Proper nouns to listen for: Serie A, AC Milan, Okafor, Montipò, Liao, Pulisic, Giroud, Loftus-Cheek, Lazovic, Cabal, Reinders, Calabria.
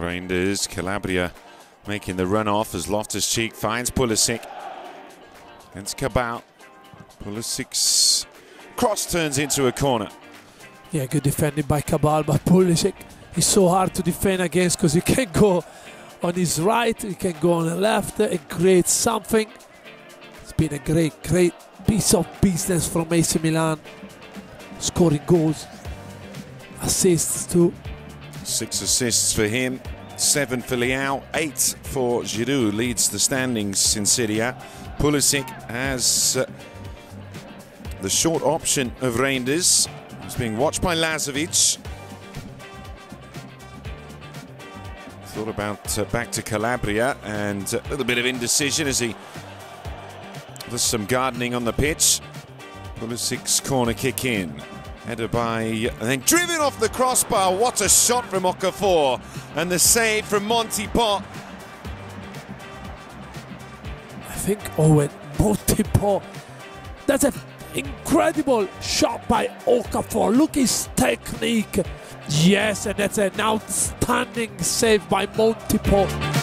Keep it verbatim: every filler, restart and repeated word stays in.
Reinders, Calabria making the run off as Loftus-Cheek finds Pulisic. Against Cabal. Pulisic's cross turns into a corner. Yeah, good defending by Cabal, but Pulisic is so hard to defend against because he can go on his right, he can go on the left and create something. It's been a great, great piece of business from A C Milan. Scoring goals, assists too. Six assists for him, seven for Liao, eight for Giroud, leads the standings in Serie A. Pulisic has uh, the short option of Reinders. He's being watched by Lazovic. Thought about uh, back to Calabria, and a little bit of indecision as he does some gardening on the pitch. Pulisic's corner kick in. Header by, and then driven off the crossbar. What a shot from Okafor, and the save from Montipò. I think Owen Montipò, that's an incredible shot by Okafor. Look his technique. Yes, and that's an outstanding save by Montipò.